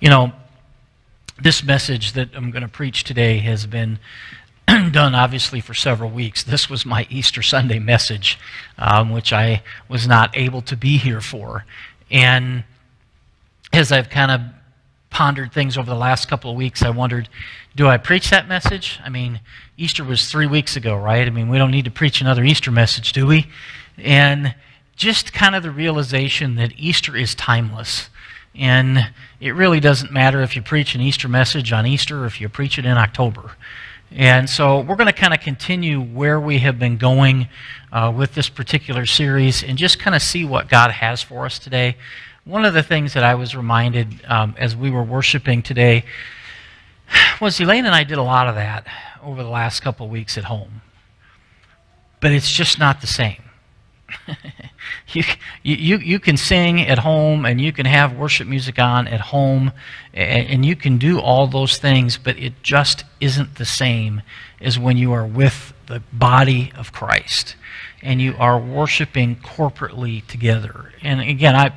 You know, this message that I'm going to preach today has been done, obviously, for several weeks. This was my Easter Sunday message, which I was not able to be here for. And as I've kind of pondered things over the last couple of weeks, I wondered, do I preach that message? I mean, Easter was 3 weeks ago, right? I mean, we don't need to preach another Easter message, do we? And just kind of the realization that Easter is timeless. And it really doesn't matter if you preach an Easter message on Easter or if you preach it in October. And so we're going to kind of continue where we have been going with this particular series and just kind of see what God has for us today. One of the things that I was reminded as we were worshiping today was Elaine and I did a lot of that over the last couple of weeks at home. But it's just not the same. You can sing at home, and you can have worship music on at home, and you can do all those things, but it just isn't the same as when you are with the body of Christ and you are worshiping corporately together. And again, I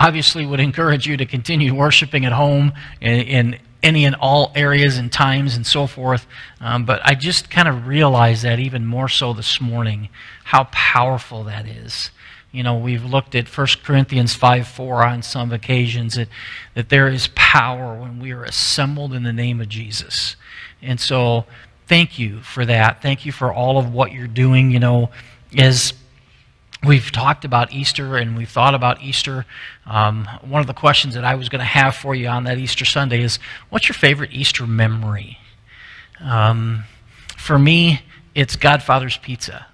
obviously would encourage you to continue worshiping at home in any and all areas and times and so forth. But I just kind of realized that even more so this morning, how powerful that is. You know, we've looked at 1 Corinthians 5:4 on some occasions, that there is power when we are assembled in the name of Jesus. And so thank you for that. Thank you for all of what you're doing, you know, as we've talked about Easter and we've thought about Easter. One of the questions that I was going to have for you on that Easter Sunday is, what's your favorite Easter memory? For me, it's Godfather's Pizza.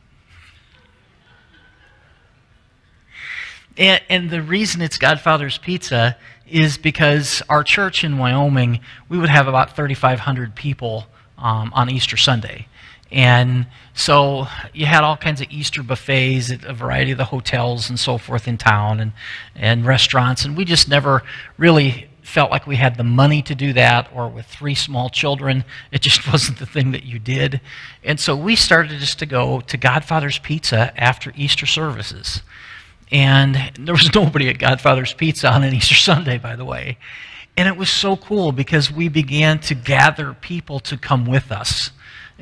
And the reason it's Godfather's Pizza is because our church in Wyoming, we would have about 3,500 people on Easter Sunday. And so you had all kinds of Easter buffets at a variety of the hotels and so forth in town and restaurants. And we just never really felt like we had the money to do that, or with three small children, it just wasn't the thing that you did. And so we started just to go to Godfather's Pizza after Easter services. And there was nobody at Godfather's Pizza on an Easter Sunday, by the way. And it was so cool because we began to gather people to come with us.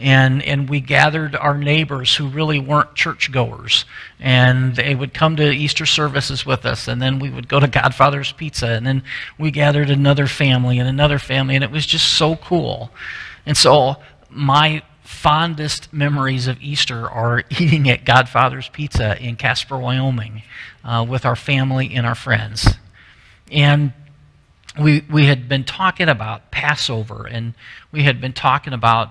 And we gathered our neighbors who really weren't churchgoers, and they would come to Easter services with us, and then we would go to Godfather's Pizza, and then we gathered another family, and it was just so cool. And so my fondest memories of Easter are eating at Godfather's Pizza in Casper, Wyoming, with our family and our friends. And we had been talking about Passover, and we had been talking about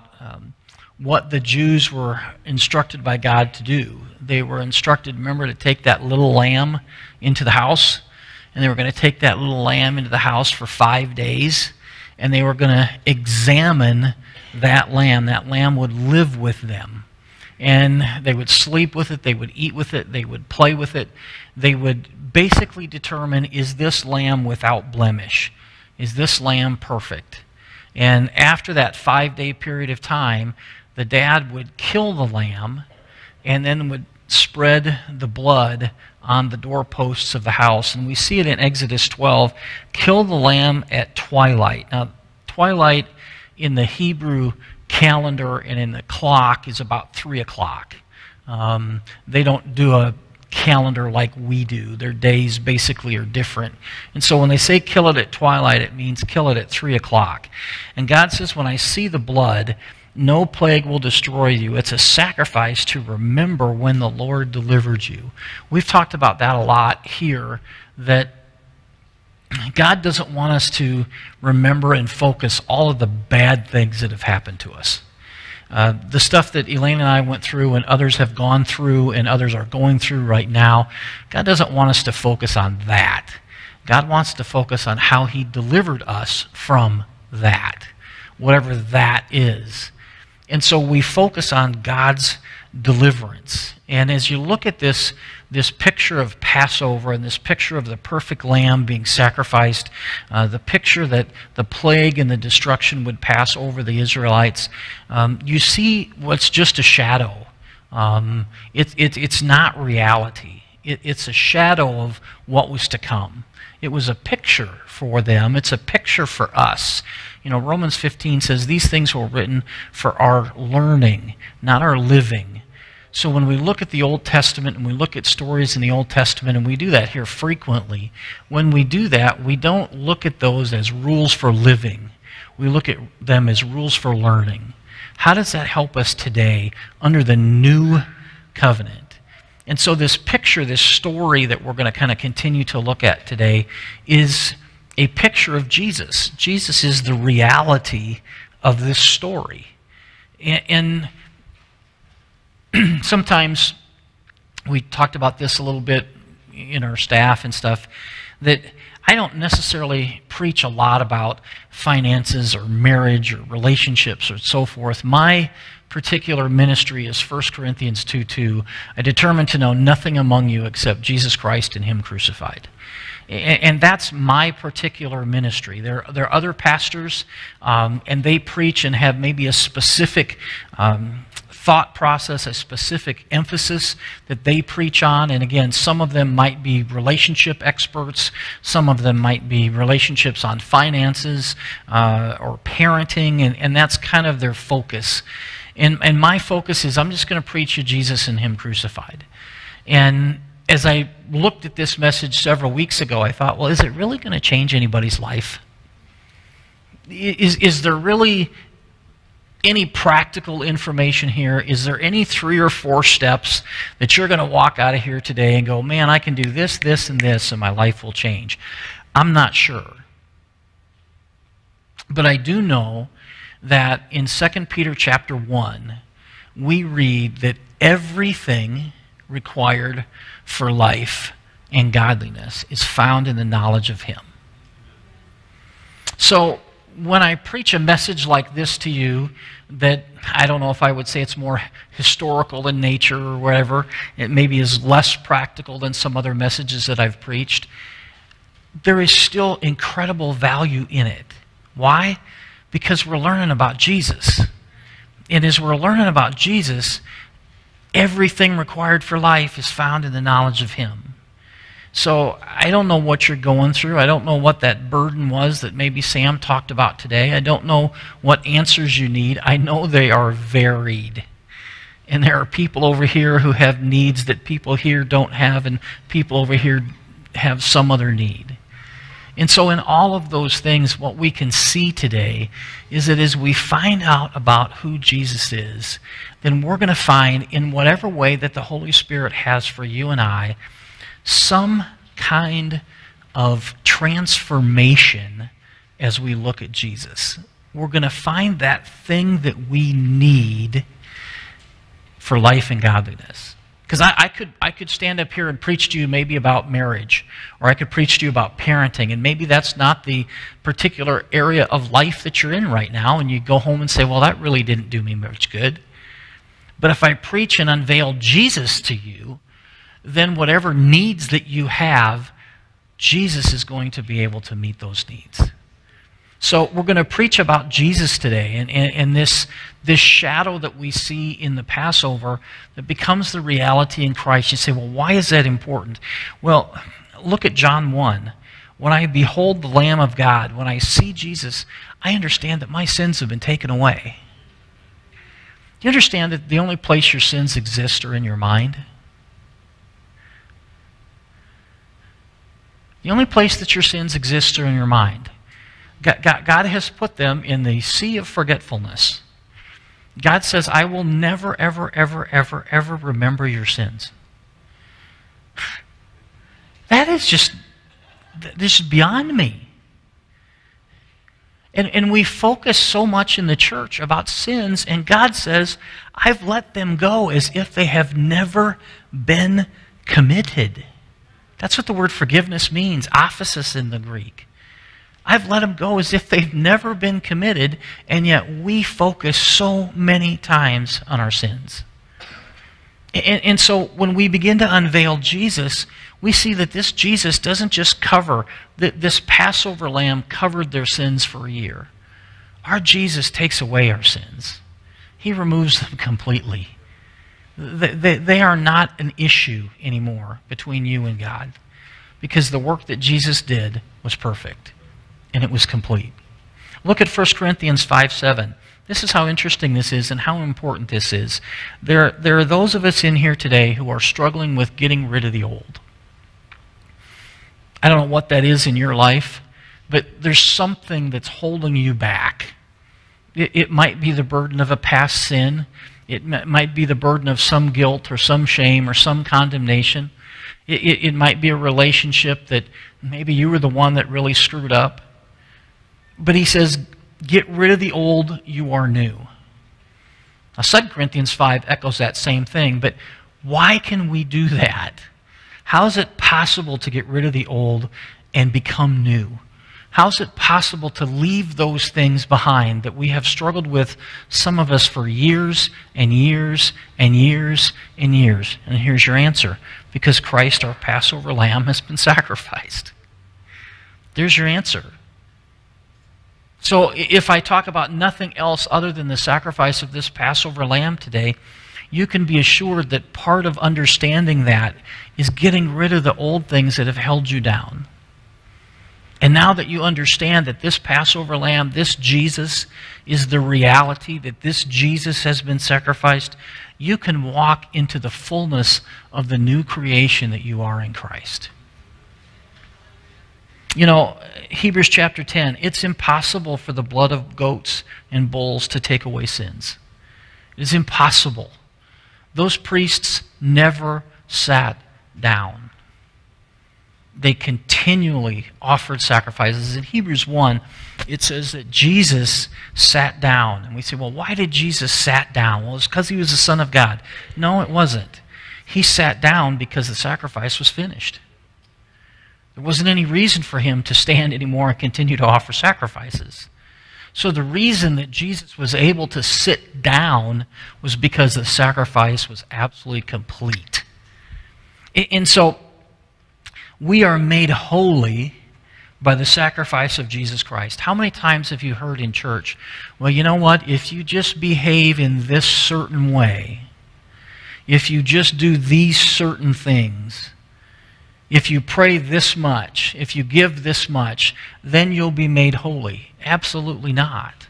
what the Jews were instructed by God to do. They were instructed, remember, to take that little lamb into the house, and they were going to take that little lamb into the house for 5 days, and they were going to examine that lamb. That lamb would live with them, and they would sleep with it, they would eat with it, they would play with it. They would basically determine, is this lamb without blemish? Is this lamb perfect? And after that 5-day period of time, the dad would kill the lamb and then would spread the blood on the doorposts of the house. And we see it in Exodus 12, kill the lamb at twilight. Now, twilight in the Hebrew calendar and in the clock is about 3 o'clock. They don't do a calendar like we do. Their days basically are different. And so when they say kill it at twilight, it means kill it at 3 o'clock. And God says, when I see the blood, no plague will destroy you. It's a sacrifice to remember when the Lord delivered you. We've talked about that a lot here, that God doesn't want us to remember and focus all of the bad things that have happened to us. The stuff that Elaine and I went through and others have gone through and others are going through right now, God doesn't want us to focus on that. God wants to focus on how He delivered us from that, whatever that is. And so we focus on God's deliverance. And as you look at this picture of Passover and this picture of the perfect lamb being sacrificed, the picture that the plague and the destruction would pass over the Israelites, you see what's just a shadow. It's not reality. it's a shadow of what was to come. It was a picture for them. It's a picture for us. You know, Romans 15 says these things were written for our learning, not our living. So when we look at the Old Testament and we look at stories in the Old Testament, and we do that here frequently, when we do that, we don't look at those as rules for living. We look at them as rules for learning. How does that help us today under the new covenant? And so this picture, this story that we're going to kind of continue to look at today is a picture of Jesus. Jesus is the reality of this story. And sometimes we talked about this a little bit in our staff and stuff, that I don't necessarily preach a lot about finances or marriage or relationships or so forth. My particular ministry is 1 Corinthians 2:2. I determined to know nothing among you except Jesus Christ and Him crucified. And that's my particular ministry. There are other pastors, and they preach and have maybe a specific thought process, a specific emphasis that they preach on. And again, some of them might be relationship experts. Some of them might be relationships on finances or parenting, and that's kind of their focus. And my focus is I'm just going to preach you Jesus and Him crucified. And as I looked at this message several weeks ago, I thought, well, is it really going to change anybody's life? Is there really any practical information here? Is there any 3 or 4 steps that you're going to walk out of here today and go, man, I can do this, this, and this, and my life will change? I'm not sure. But I do know that in 2 Peter chapter 1, we read that everything required for life and godliness is found in the knowledge of Him. So when I preach a message like this to you, that I don't know if I would say it's more historical in nature or whatever, it maybe is less practical than some other messages that I've preached, there is still incredible value in it. Why? Because we're learning about Jesus. And as we're learning about Jesus, everything required for life is found in the knowledge of Him. So I don't know what you're going through. I don't know what that burden was that maybe Sam talked about today. I don't know what answers you need. I know they are varied. And there are people over here who have needs that people here don't have, and people over here have some other need. And so in all of those things, what we can see today is that as we find out about who Jesus is, then we're going to find, in whatever way that the Holy Spirit has for you and I, some kind of transformation as we look at Jesus. We're going to find that thing that we need for life and godliness. Because I could stand up here and preach to you maybe about marriage, or I could preach to you about parenting, and maybe that's not the particular area of life that you're in right now, and you go home and say, well, that really didn't do me much good. But if I preach and unveil Jesus to you, then whatever needs that you have, Jesus is going to be able to meet those needs. So we're going to preach about Jesus today, and this shadow that we see in the Passover that becomes the reality in Christ. You say, well, why is that important? Well, look at John 1. When I behold the Lamb of God, when I see Jesus, I understand that my sins have been taken away. Do you understand that the only place your sins exist are in your mind? The only place that your sins exist are in your mind. God has put them in the sea of forgetfulness. God says, I will never, ever, ever, ever, ever remember your sins. That is just, this is beyond me. And we focus so much in the church about sins, and God says, I've let them go as if they have never been committed. That's what the word forgiveness means, aphesis in the Greek. I've let them go as if they've never been committed, and yet we focus so many times on our sins. And so when we begin to unveil Jesus, we see that this Jesus doesn't just cover, that this Passover lamb covered their sins for a year. Our Jesus takes away our sins. He removes them completely. They are not an issue anymore between you and God, because the work that Jesus did was perfect and it was complete. Look at 1 Corinthians 5:7. This is how interesting this is and how important this is. There are those of us in here today who are struggling with getting rid of the old. I don't know what that is in your life, but there's something that's holding you back. It might be the burden of a past sin. It might be the burden of some guilt or some shame or some condemnation. It might be a relationship that maybe you were the one that really screwed up. But he says, get rid of the old, you are new. Now, 2 Corinthians 5 echoes that same thing, but why can we do that? How is it possible to get rid of the old and become new? How is it possible to leave those things behind that we have struggled with, some of us, for years and years and years and years? And here's your answer. Because Christ, our Passover lamb, has been sacrificed. There's your answer. So if I talk about nothing else other than the sacrifice of this Passover lamb today, you can be assured that part of understanding that is getting rid of the old things that have held you down. And now that you understand that this Passover lamb, this Jesus, is the reality, that this Jesus has been sacrificed, you can walk into the fullness of the new creation that you are in Christ. You know, Hebrews chapter 10, it's impossible for the blood of goats and bulls to take away sins. It is impossible. Those priests never sat down. They continually offered sacrifices. In Hebrews 1, it says that Jesus sat down. And we say, well, why did Jesus sat down? Well, it's because he was the Son of God. No, it wasn't. He sat down because the sacrifice was finished. There wasn't any reason for him to stand anymore and continue to offer sacrifices. So the reason that Jesus was able to sit down was because the sacrifice was absolutely complete. And so we are made holy by the sacrifice of Jesus Christ. How many times have you heard in church, well, you know what, if you just behave in this certain way, if you just do these certain things, if you pray this much, if you give this much, then you'll be made holy. Absolutely not.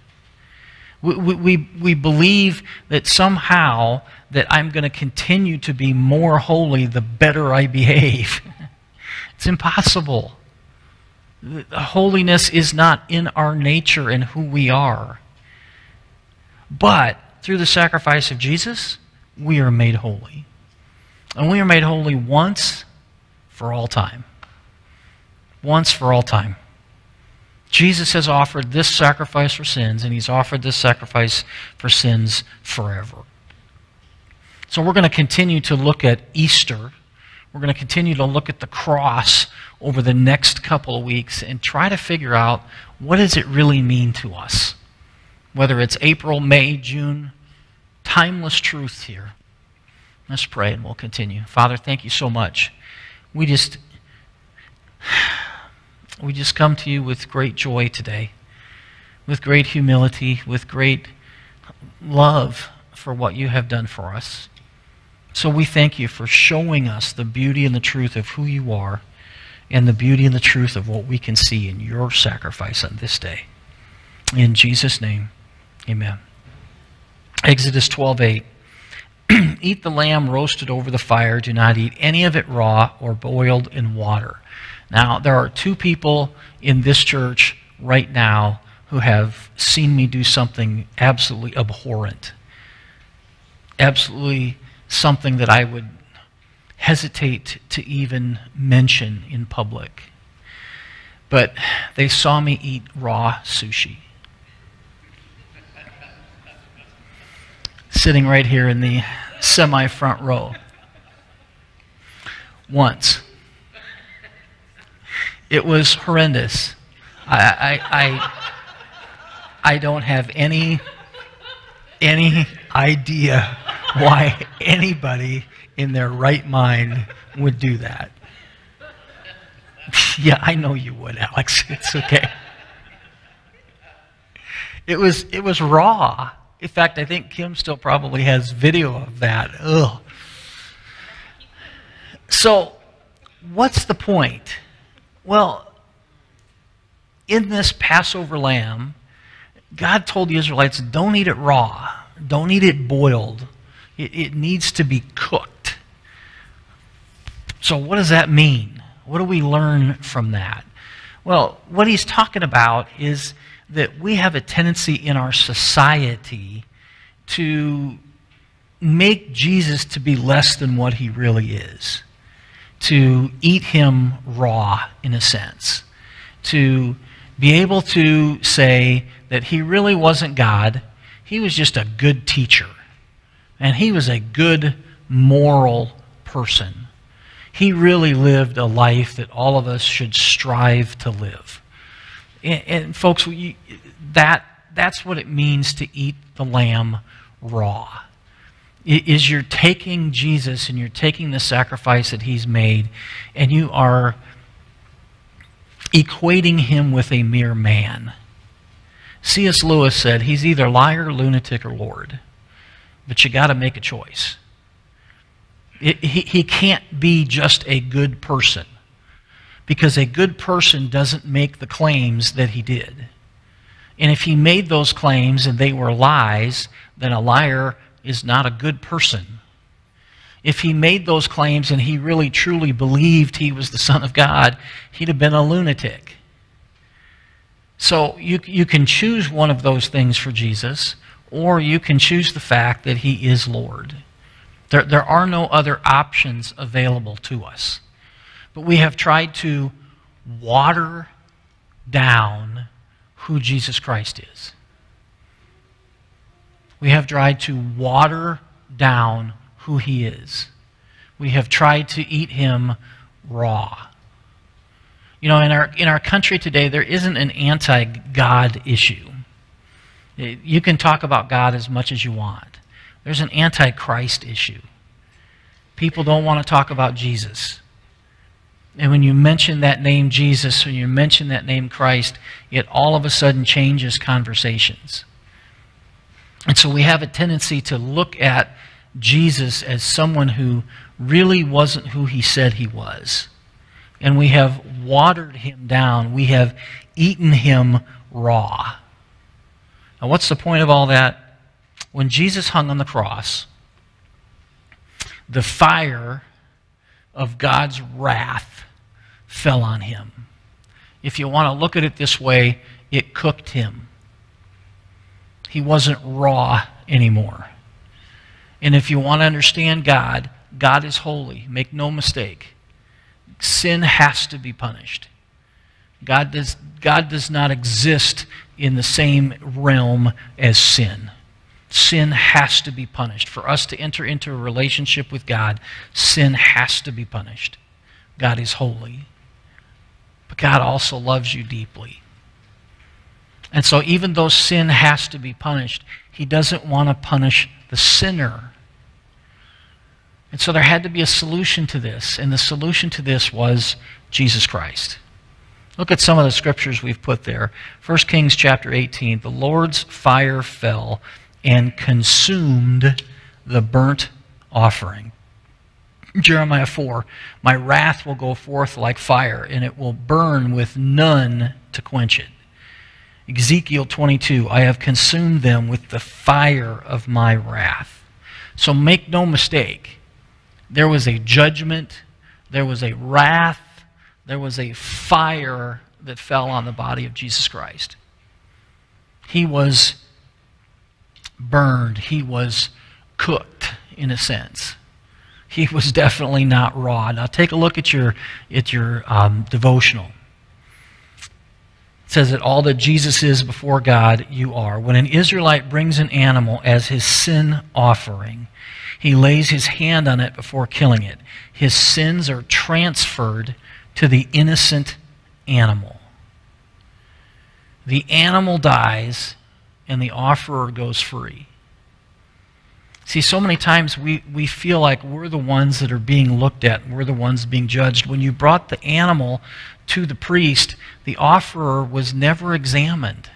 We believe that somehow that I'm going to continue to be more holy the better I behave. It's impossible. Holiness is not in our nature and who we are. But through the sacrifice of Jesus, we are made holy. And we are made holy once for all time. Once for all time. Jesus has offered this sacrifice for sins, and he's offered this sacrifice for sins forever. So we're going to continue to look at Easter. We're going to continue to look at the cross over the next couple of weeks and try to figure out, what does it really mean to us? Whether it's April, May, June, timeless truth here. Let's pray and we'll continue. Father, thank you so much. We just come to you with great joy today, with great humility, with great love for what you have done for us. So we thank you for showing us the beauty and the truth of who you are, and the beauty and the truth of what we can see in your sacrifice on this day. In Jesus' name, amen. Exodus 12:8. Eat the lamb roasted over the fire. Do not eat any of it raw or boiled in water. Now, there are two people in this church right now who have seen me do something absolutely abhorrent. Absolutely something that I would hesitate to even mention in public. But they saw me eat raw sushi. Sitting right here in the semi-front row. Once. It was horrendous. I don't have any idea why anybody in their right mind would do that. Yeah, I know you would, Alex. It's okay. It was raw. In fact, I think Kim still probably has video of that. Ugh. So, what's the point? Well, in this Passover lamb, God told the Israelites, don't eat it raw. Don't eat it boiled. It needs to be cooked. So what does that mean? What do we learn from that? Well, what he's talking about is that we have a tendency in our society to make Jesus to be less than what he really is, to eat him raw, in a sense, to be able to say that he really wasn't God, he was just a good teacher, and he was a good moral person. He really lived a life that all of us should strive to live. And folks, that's what it means to eat the lamb raw. Is you're taking Jesus and you're taking the sacrifice that he's made and you are equating him with a mere man. C.S. Lewis said he's either liar, lunatic, or Lord. But you got to make a choice. He can't be just a good person, because a good person doesn't make the claims that he did. And if he made those claims and they were lies, then a liar is not a good person. If he made those claims and he really truly believed he was the Son of God, he'd have been a lunatic. So you can choose one of those things for Jesus, or you can choose the fact that he is Lord. There are no other options available to us. But we have tried to water down who Jesus Christ is. We have tried to water down who he is. We have tried to eat him raw. You know, in our country today, there isn't an anti-God issue. You can talk about God as much as you want. There's an anti-Christ issue. People don't want to talk about Jesus. And when you mention that name Jesus, when you mention that name Christ, it all of a sudden changes conversations. And so we have a tendency to look at Jesus as someone who really wasn't who he said he was. And we have watered him down. We have eaten him raw. Now, what's the point of all that? When Jesus hung on the cross, the fire of God's wrath fell on him. If you want to look at it this way, it cooked him. He wasn't raw anymore. And if you want to understand God, God is holy. Make no mistake. Sin has to be punished. God does not exist in the same realm as sin. Sin has to be punished. For us to enter into a relationship with God, sin has to be punished. God is holy. But God also loves you deeply. And so even though sin has to be punished, he doesn't want to punish the sinner. And so there had to be a solution to this. And the solution to this was Jesus Christ. Look at some of the scriptures we've put there. 1 Kings chapter 18, the Lord's fire fell and consumed the burnt offering. Jeremiah 4, my wrath will go forth like fire, and it will burn with none to quench it. Ezekiel 22, I have consumed them with the fire of my wrath. So make no mistake, there was a judgment, there was a wrath, there was a fire that fell on the body of Jesus Christ. He was burned. He was cooked, in a sense. He was definitely not raw. Now take a look at your devotional. It says that all that Jesus is before God, you are. When an Israelite brings an animal as his sin offering, he lays his hand on it before killing it. His sins are transferred to the innocent animal. The animal dies and the offerer goes free. See, so many times we feel like we're the ones that are being looked at, and we're the ones being judged. When you brought the animal to the priest, the offerer was never examined.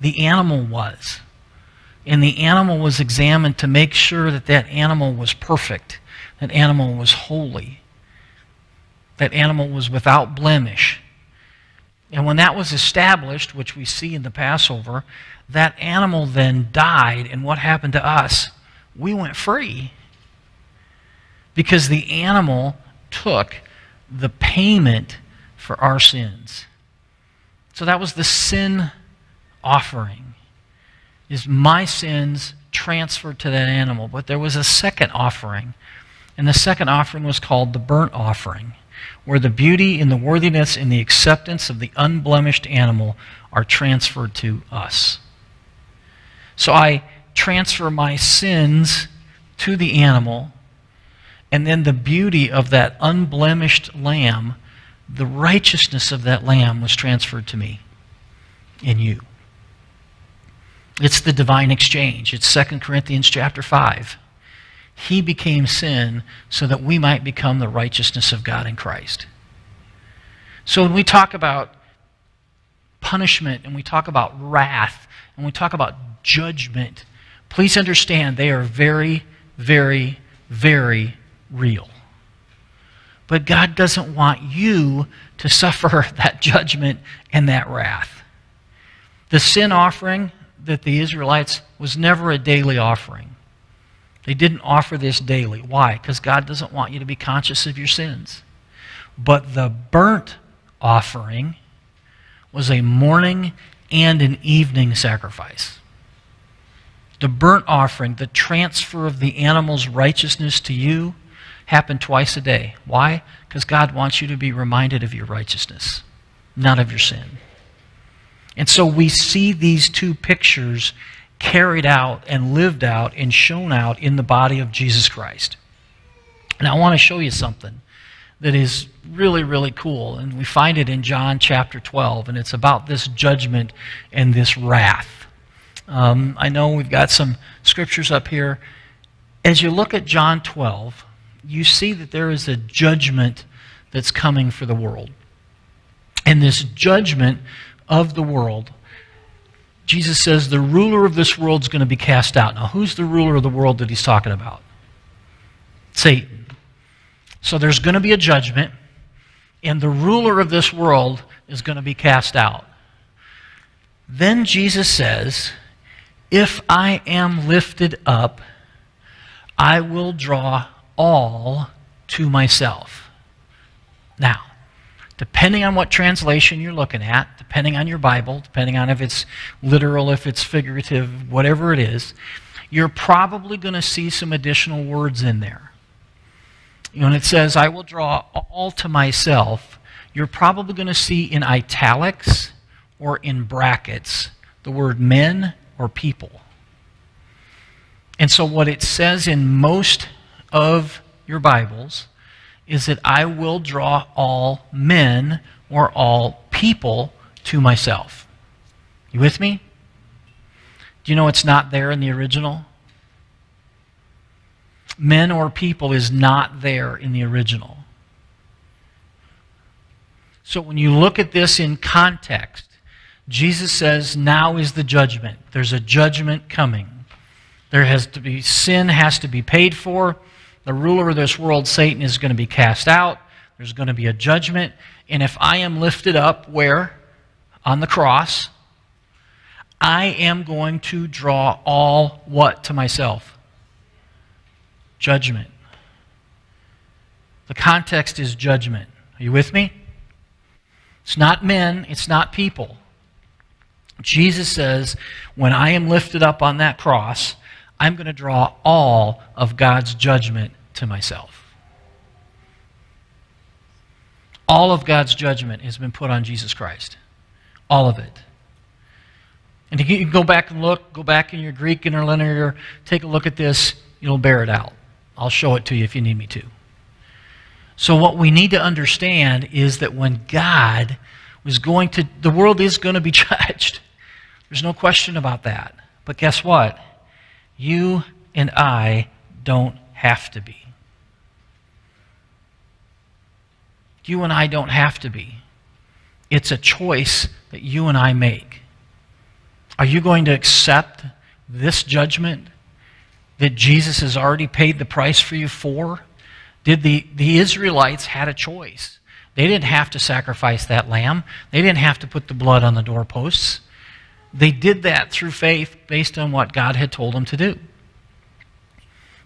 The animal was. and the animal was examined to make sure that that animal was perfect, that animal was holy, that animal was without blemish. And when that was established, which we see in the Passover, that animal then died. And what happened to us? We went free, because the animal took the payment for our sins. So that was the sin offering, is my sins transferred to that animal. But there was a second offering, and the second offering was called the burnt offering, where the beauty and the worthiness and the acceptance of the unblemished animal are transferred to us. So I transfer my sins to the animal, and then the beauty of that unblemished lamb, the righteousness of that lamb, was transferred to me and you. It's the divine exchange. It's 2 Corinthians chapter 5. He became sin so that we might become the righteousness of God in Christ. So when we talk about punishment, and we talk about wrath, and we talk about judgment, please understand they are very, very, very real. But God doesn't want you to suffer that judgment and that wrath. The sin offering that the Israelites was never a daily offering. They didn't offer this daily. Why? Because God doesn't want you to be conscious of your sins. But the burnt offering was a morning and an evening sacrifice. The burnt offering, the transfer of the animal's righteousness to you, happened twice a day. Why? Because God wants you to be reminded of your righteousness, not of your sin. And so we see these two pictures carried out and lived out and shown out in the body of Jesus Christ. And I want to show you something that is really, really cool. And we find it in John chapter 12, and it's about this judgment and this wrath. I know we've got some scriptures up here. As you look at John 12, you see that there is a judgment that's coming for the world. And this judgment of the world, Jesus says the ruler of this world is going to be cast out. Now, who's the ruler of the world that he's talking about? Satan. So there's going to be a judgment, and the ruler of this world is going to be cast out. Then Jesus says, if I am lifted up, I will draw all to myself. Now, depending on what translation you're looking at, depending on your Bible, depending on if it's literal, if it's figurative, whatever it is, you're probably going to see some additional words in there. When it says, I will draw all to myself, you're probably going to see in italics or in brackets the word men or people. And so what it says in most of your Bibles is that I will draw all men or all people to myself. You with me? Do you know it's not there in the original? Men or people is not there in the original. So when you look at this in context, Jesus says now is the judgment. There's a judgment coming. There has to be, sin has to be paid for. The ruler of this world, Satan, is going to be cast out. There's going to be a judgment. And if I am lifted up, where? On the cross. I am going to draw all what to myself? Judgment. The context is judgment. Are you with me? It's not men. It's not people. Jesus says, when I am lifted up on that cross, I'm going to draw all of God's judgment to myself. All of God's judgment has been put on Jesus Christ. All of it. And you can go back and look, go back in your Greek interlinear, take a look at this, you'll bear it out. I'll show it to you if you need me to. So what we need to understand is that when God was going to, the world is going to be judged. There's no question about that. But guess what? You and I don't have to be. You and I don't have to be. It's a choice that you and I make. Are you going to accept this judgment that Jesus has already paid the price for you for? The Israelites had a choice. They didn't have to sacrifice that lamb. They didn't have to put the blood on the doorposts. They did that through faith based on what God had told them to do.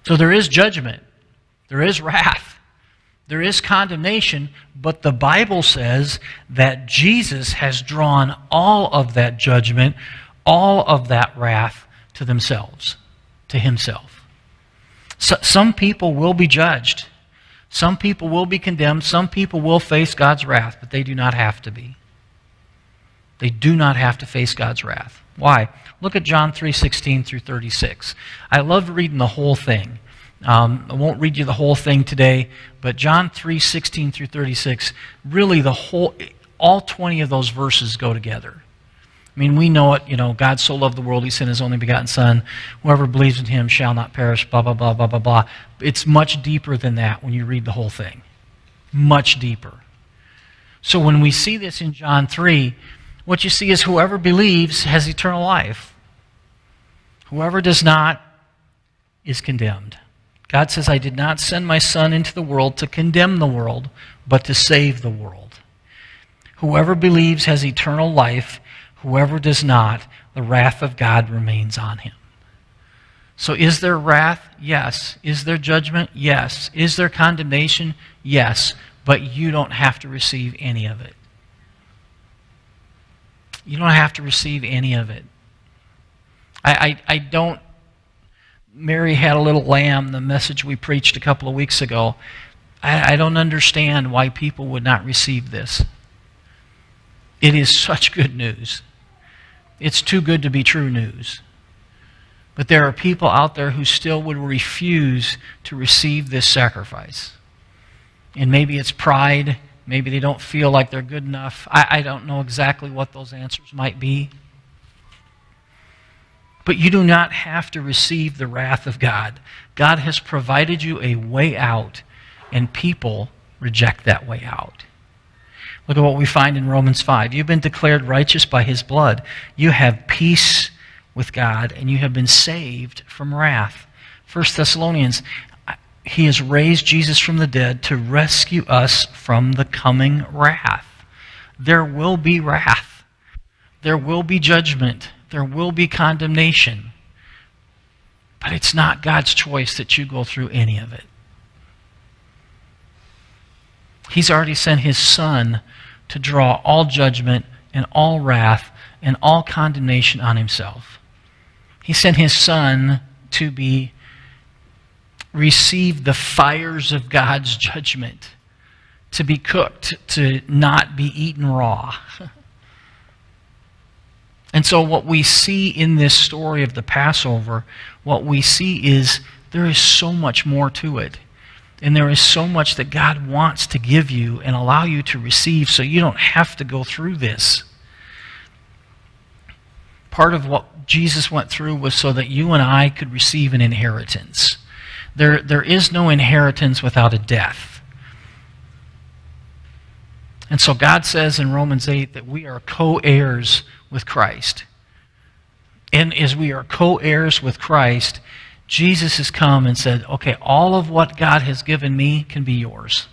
So there is judgment. There is wrath. There is condemnation, but the Bible says that Jesus has drawn all of that judgment, all of that wrath to themselves, to himself. So some people will be judged. Some people will be condemned. Some people will face God's wrath, but they do not have to be. They do not have to face God's wrath. Why? Look at John 3:16 through 36. I love reading the whole thing. I won't read you the whole thing today, but John 3:16 through 36, really all 20 of those verses go together. I mean, we know it, you know, God so loved the world, he sent his only begotten son. Whoever believes in him shall not perish, blah, blah, blah, blah, blah, blah. It's much deeper than that when you read the whole thing. Much deeper. So when we see this in John 3, what you see is whoever believes has eternal life. Whoever does not is condemned. God says, I did not send my son into the world to condemn the world, but to save the world. Whoever believes has eternal life. Whoever does not, the wrath of God remains on him. So is there wrath? Yes. Is there judgment? Yes. Is there condemnation? Yes. But you don't have to receive any of it. You don't have to receive any of it. I don't... Mary had a little lamb, the message we preached a couple of weeks ago. I don't understand why people would not receive this. It is such good news. It's too good to be true news. But there are people out there who still would refuse to receive this sacrifice. And maybe it's pride. Maybe they don't feel like they're good enough. I don't know exactly what those answers might be. But you do not have to receive the wrath of God. God has provided you a way out, and people reject that way out. Look at what we find in Romans 5. You've been declared righteous by his blood. You have peace with God, and you have been saved from wrath. 1 Thessalonians, he has raised Jesus from the dead to rescue us from the coming wrath. There will be wrath. There will be judgment. There will be condemnation. But it's not God's choice that you go through any of it. He's already sent his son to draw all judgment and all wrath and all condemnation on himself. He sent his son to receive the fires of God's judgment, to be cooked, to not be eaten raw. And so what we see in this story of the Passover, what we see is there is so much more to it. And there is so much that God wants to give you and allow you to receive so you don't have to go through this. Part of what Jesus went through was so that you and I could receive an inheritance. There is no inheritance without a death. And so God says in Romans 8 that we are co-heirs with Christ. And as we are co-heirs with Christ, Jesus has come and said, okay, all of what God has given me can be yours.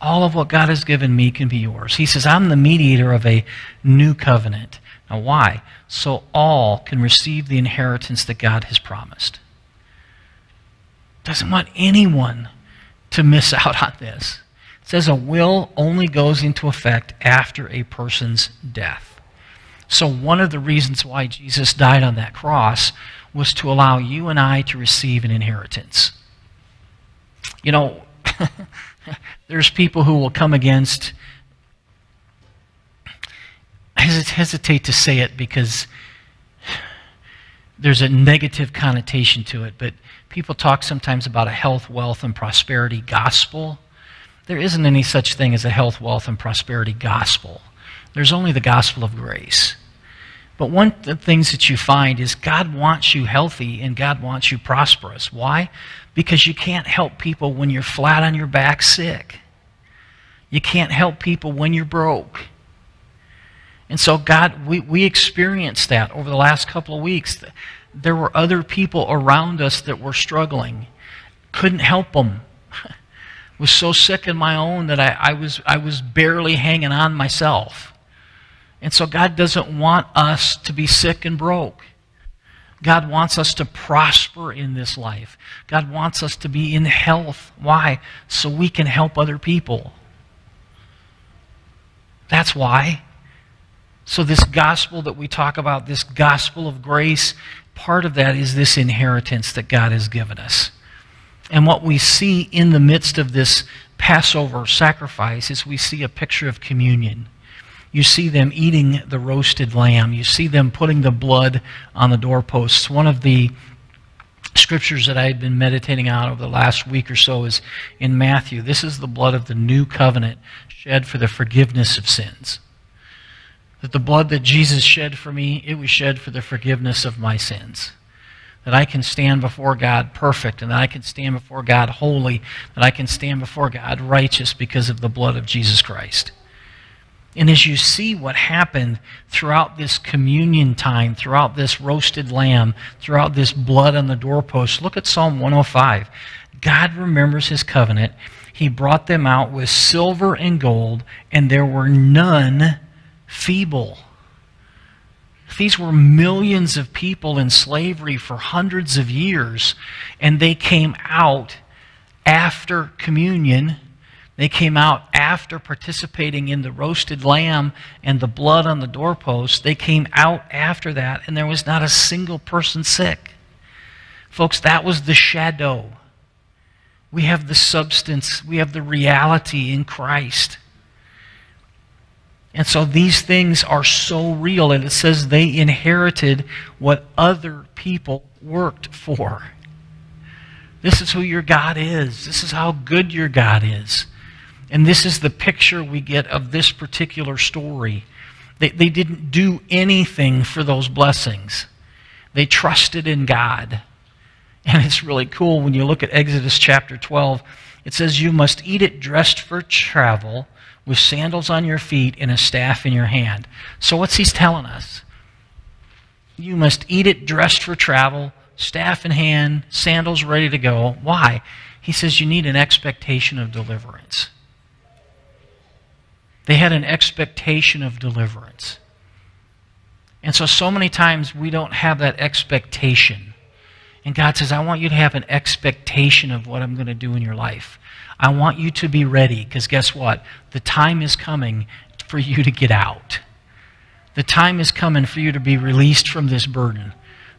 All of what God has given me can be yours. He says, I'm the mediator of a new covenant. Now why? So all can receive the inheritance that God has promised. Doesn't want anyone to miss out on this. It says a will only goes into effect after a person's death. So one of the reasons why Jesus died on that cross was to allow you and I to receive an inheritance. You know, there's people who will come against, I hesitate to say it because there's a negative connotation to it, but people talk sometimes about a health, wealth, and prosperity gospel. There isn't any such thing as a health, wealth, and prosperity gospel. There's only the gospel of grace. But one of the things that you find is God wants you healthy and God wants you prosperous. Why? Because you can't help people when you're flat on your back sick. You can't help people when you're broke. And so God, we experienced that over the last couple of weeks. there were other people around us that were struggling. Couldn't help them. Was so sick in my own that I was barely hanging on myself. And so God doesn't want us to be sick and broke. God wants us to prosper in this life. God wants us to be in health. Why? So we can help other people. That's why. So this gospel that we talk about, this gospel of grace, part of that is this inheritance that God has given us. And what we see in the midst of this Passover sacrifice is we see a picture of communion. You see them eating the roasted lamb. You see them putting the blood on the doorposts. One of the scriptures that I had been meditating on over the last week or so is in Matthew. This is the blood of the new covenant shed for the forgiveness of sins. That the blood that Jesus shed for me, it was shed for the forgiveness of my sins. That I can stand before God perfect, and that I can stand before God holy, that I can stand before God righteous because of the blood of Jesus Christ. And as you see what happened throughout this communion time, throughout this roasted lamb, throughout this blood on the doorpost, look at Psalm 105. God remembers his covenant. He brought them out with silver and gold, and there were none feeble. These were millions of people in slavery for hundreds of years, and they came out after communion. They came out after participating in the roasted lamb and the blood on the doorpost. They came out after that, and there was not a single person sick. Folks, that was the shadow. We have the substance. We have the reality in Christ. And so these things are so real, and it says they inherited what other people worked for. This is who your God is. This is how good your God is. And this is the picture we get of this particular story. They didn't do anything for those blessings. They trusted in God. And it's really cool when you look at Exodus chapter 12. It says, "You must eat it dressed for travel, with sandals on your feet and a staff in your hand." So what's he telling us? You must eat it dressed for travel, staff in hand, sandals ready to go. Why? He says you need an expectation of deliverance. They had an expectation of deliverance. And so many times we don't have that expectation. And God says, I want you to have an expectation of what I'm going to do in your life. I want you to be ready, because guess what? The time is coming for you to get out. The time is coming for you to be released from this burden.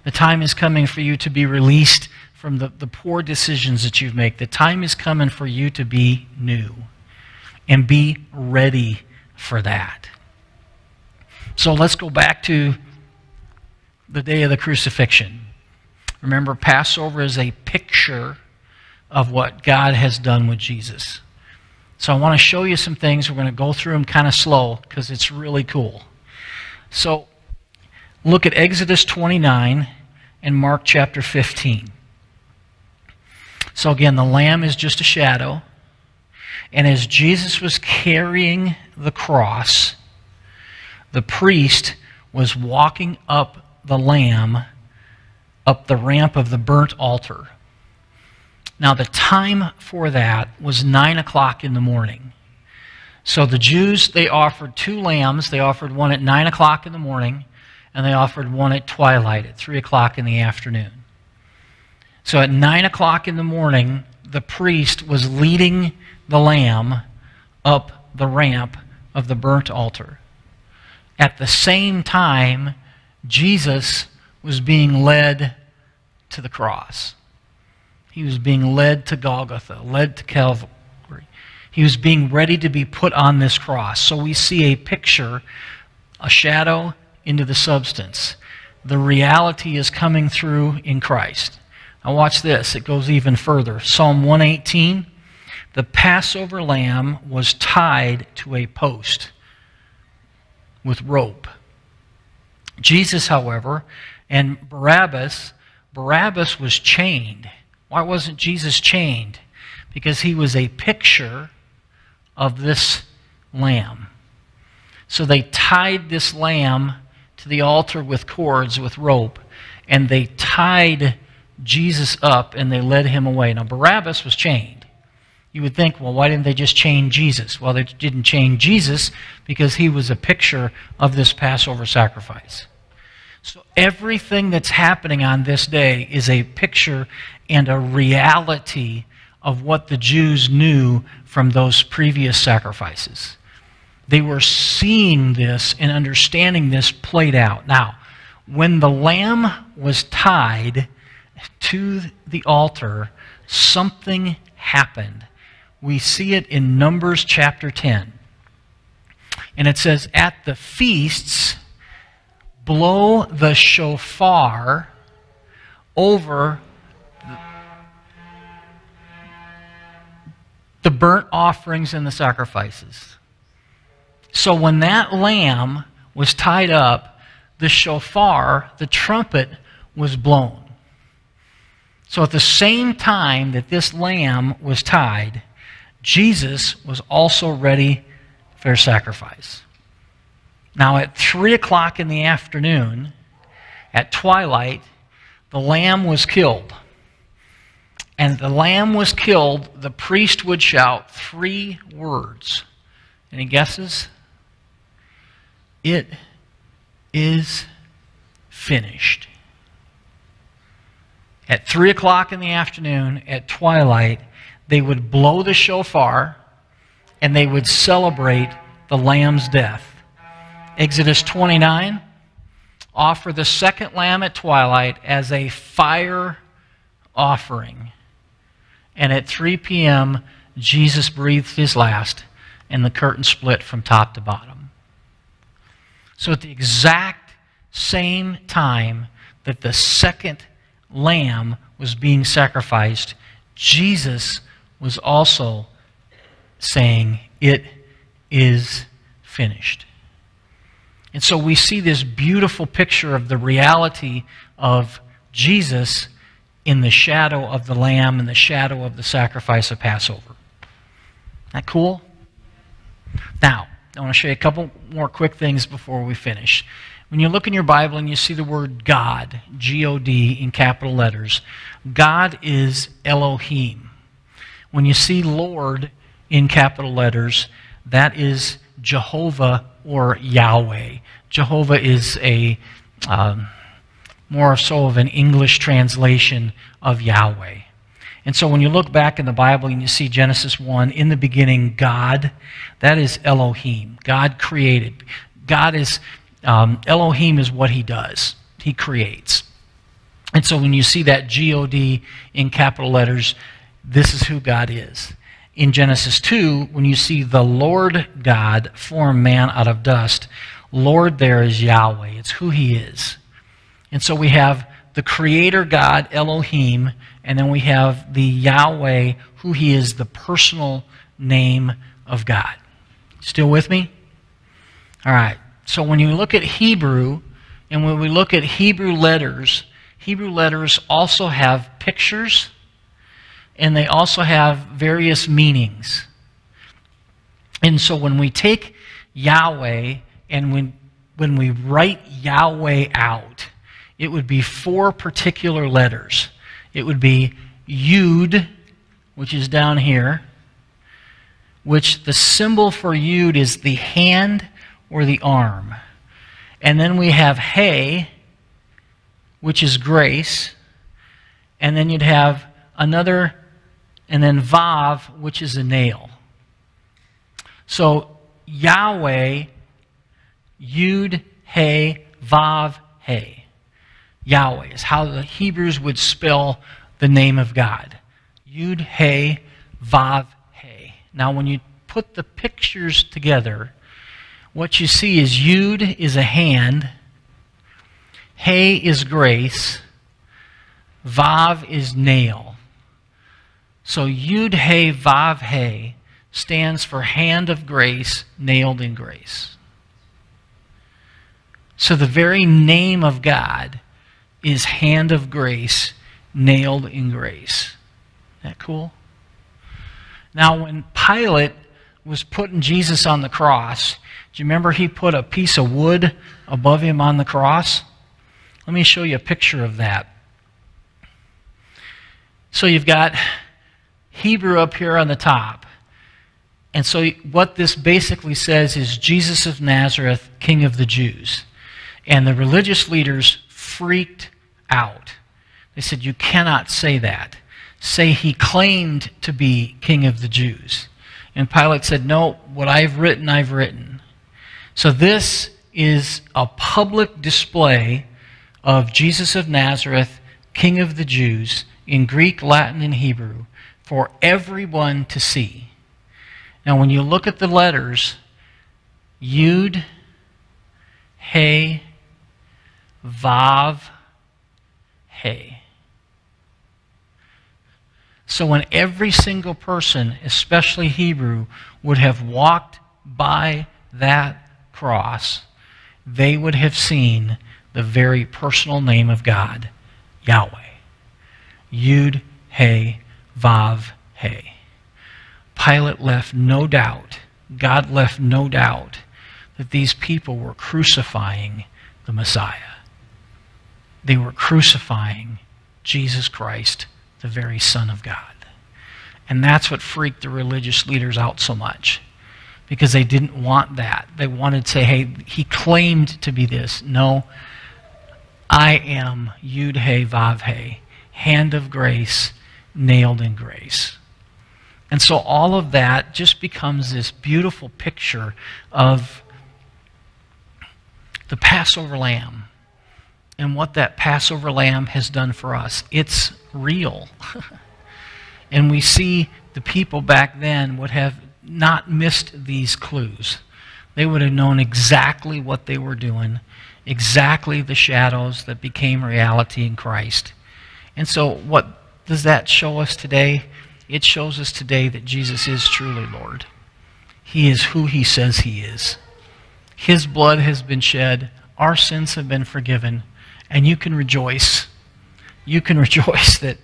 The time is coming for you to be released from the poor decisions that you've made. The time is coming for you to be new and be ready for that. So let's go back to the day of the crucifixion. Remember, Passover is a picture of what God has done with Jesus. So I want to show you some things. We're going to go through them kind of slow because it's really cool. So look at Exodus 29 and Mark chapter 15. So again, the lamb is just a shadow. And as Jesus was carrying the cross, the priest was walking up the lamb up the ramp of the burnt altar. Now, the time for that was 9 o'clock in the morning. So the Jews, they offered 2 lambs. They offered one at 9 o'clock in the morning, and they offered one at twilight, at 3 o'clock in the afternoon. So at 9 o'clock in the morning, the priest was leading the lamb up the ramp of the burnt altar. At the same time, Jesus was being led to the cross. He was being led to Golgotha, led to Calvary. He was being ready to be put on this cross. So we see a picture, a shadow into the substance. The reality is coming through in Christ. Now watch this. It goes even further. Psalm 118, the Passover lamb was tied to a post with rope. Jesus, however, and Barabbas was chained. Why wasn't Jesus chained? Because he was a picture of this lamb. So they tied this lamb to the altar with cords, with rope, and they tied Jesus up and they led him away. Now, Barabbas was chained. You would think, well, why didn't they just chain Jesus? Well, they didn't chain Jesus because he was a picture of this Passover sacrifice. So everything that's happening on this day is a picture and a reality of what the Jews knew from those previous sacrifices. They were seeing this and understanding this played out. Now, when the lamb was tied to the altar, something happened. We see it in Numbers chapter 10. And it says, at the feasts, blow the shofar over the burnt offerings and the sacrifices. So when that lamb was tied up, the shofar, the trumpet, was blown. So at the same time that this lamb was tied, Jesus was also ready for sacrifice. Now at 3 o'clock in the afternoon, at twilight, the lamb was killed. And the lamb was killed, the priest would shout 3 words. Any guesses? It is finished. At 3 o'clock in the afternoon, at twilight, they would blow the shofar and they would celebrate the lamb's death. Exodus 29, offer the second lamb at twilight as a fire offering. And at 3 p.m., Jesus breathed his last and the curtain split from top to bottom. So at the exact same time that the second lamb was being sacrificed, Jesus was also saying, it is finished. And so we see this beautiful picture of the reality of Jesus in the shadow of the Lamb and the shadow of the sacrifice of Passover. Isn't that cool? Now, I want to show you a couple more quick things before we finish. When you look in your Bible and you see the word God, G-O-D, in capital letters, God is Elohim. When you see Lord in capital letters, that is Jehovah or Yahweh. Jehovah is a more so of an English translation of Yahweh. And so when you look back in the Bible and you see Genesis 1, in the beginning, God, that is Elohim. God created. God is, Elohim is what he does. He creates. And so when you see that G-O-D in capital letters, this is who God is. In Genesis 2, when you see the Lord God form man out of dust, Lord there is Yahweh. It's who he is. And so we have the Creator God, Elohim, and then we have the Yahweh, who he is, the personal name of God. Still with me? All right. So when you look at Hebrew, and when we look at Hebrew letters also have pictures, and they also have various meanings. And so when we take Yahweh and when we write Yahweh out, it would be 4 particular letters. It would be Yod, which is down here, which the symbol for Yod is the hand or the arm. And then we have Hei, which is grace. And then you'd have another, and then Vav, which is a nail. So Yahweh, Yod, Hei, Vav, Hei. Yahweh is how the Hebrews would spell the name of God. Yud, He, Vav, He. Now when you put the pictures together, what you see is Yud is a hand, He is grace, Vav is nail. So Yud, He, Vav, He stands for hand of grace, nailed in grace. So the very name of God is hand of grace, nailed in grace. Isn't that cool? Now, when Pilate was putting Jesus on the cross, do you remember he put a piece of wood above him on the cross? Let me show you a picture of that. So you've got Hebrew up here on the top. And so what this basically says is Jesus of Nazareth, King of the Jews. And the religious leaders freaked out. They said, you cannot say that. Say he claimed to be King of the Jews. And Pilate said, no, what I've written, I've written. So this is a public display of Jesus of Nazareth, King of the Jews, in Greek, Latin, and Hebrew, for everyone to see. Now, when you look at the letters, Yod, Hei, Vav, Hei. So when every single person, especially Hebrew, would have walked by that cross, they would have seen the very personal name of God, Yahweh. Yod, Hei, Vav, Hei. Pilate left no doubt, God left no doubt, that these people were crucifying the Messiah. They were crucifying Jesus Christ, the very Son of God. And that's what freaked the religious leaders out so much, because they didn't want that. They wanted to say, hey, he claimed to be this. No, I am Yod, Hei, Vav, Hei. Hand of grace, nailed in grace. And so all of that just becomes this beautiful picture of the Passover Lamb and what that Passover Lamb has done for us. It's real. And we see the people back then would have not missed these clues. They would have known exactly what they were doing, exactly the shadows that became reality in Christ. And so what does that show us today? It shows us today that Jesus is truly Lord. He is who he says he is. His blood has been shed. Our sins have been forgiven. And you can rejoice. You can rejoice that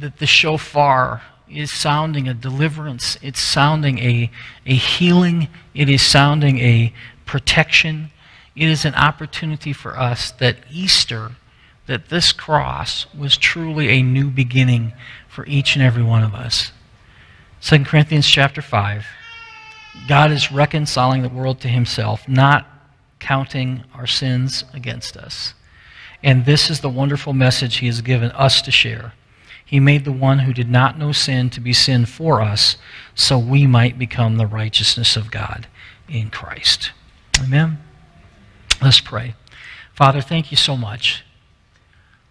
the shofar is sounding a deliverance. It's sounding a healing. It is sounding a protection. It is an opportunity for us that Easter, that this cross was truly a new beginning for each and every one of us. 2 Corinthians chapter 5, God is reconciling the world to himself, not counting our sins against us. And this is the wonderful message he has given us to share. He made the one who did not know sin to be sin for us, so we might become the righteousness of God in Christ. Amen? Let's pray. Father, thank you so much.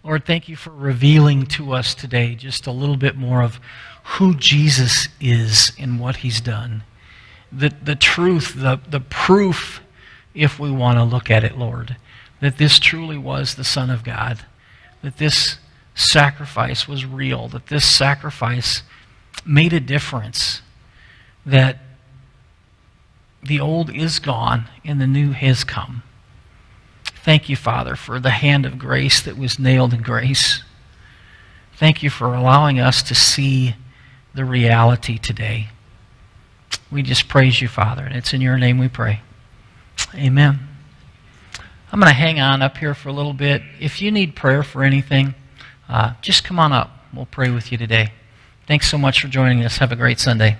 Lord, thank you for revealing to us today just a little bit more of who Jesus is and what he's done. The truth, the proof, if we want to look at it, Lord, that this truly was the Son of God, that this sacrifice was real, that this sacrifice made a difference, that the old is gone and the new has come. Thank you, Father, for the hand of grace that was nailed in grace. Thank you for allowing us to see the reality today. We just praise you, Father, and it's in your name we pray. Amen. I'm going to hang on up here for a little bit. If you need prayer for anything, just come on up. We'll pray with you today. Thanks so much for joining us. Have a great Sunday.